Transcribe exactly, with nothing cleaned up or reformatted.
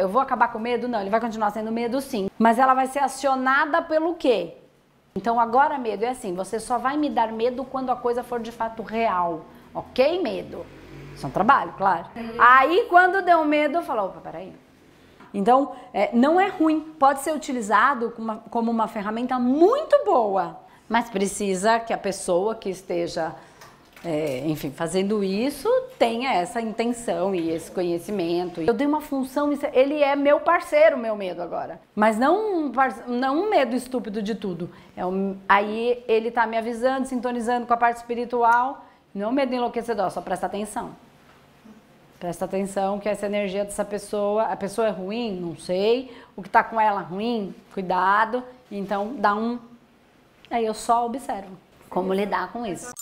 eu vou acabar com o medo? Não, ele vai continuar sendo medo sim. Mas ela vai ser acionada pelo quê? Então agora medo é assim, você só vai me dar medo quando a coisa for de fato real. Ok, medo? Isso é um trabalho, claro. Aí quando deu medo, eu falo, opa, peraí. Então, é, não é ruim, pode ser utilizado como uma, como uma ferramenta muito boa, mas precisa que a pessoa que esteja, é, enfim, fazendo isso, tenha essa intenção e esse conhecimento. Eu dei uma função, ele é meu parceiro, meu medo agora, mas não um, não um medo estúpido de tudo. É um, aí ele tá me avisando, sintonizando com a parte espiritual, não é um medo enlouquecedor, só presta atenção. Presta atenção que essa energia dessa pessoa, a pessoa é ruim? Não sei. O que tá com ela ruim? Cuidado. Então, dá um... Aí eu só observo como lidar com isso.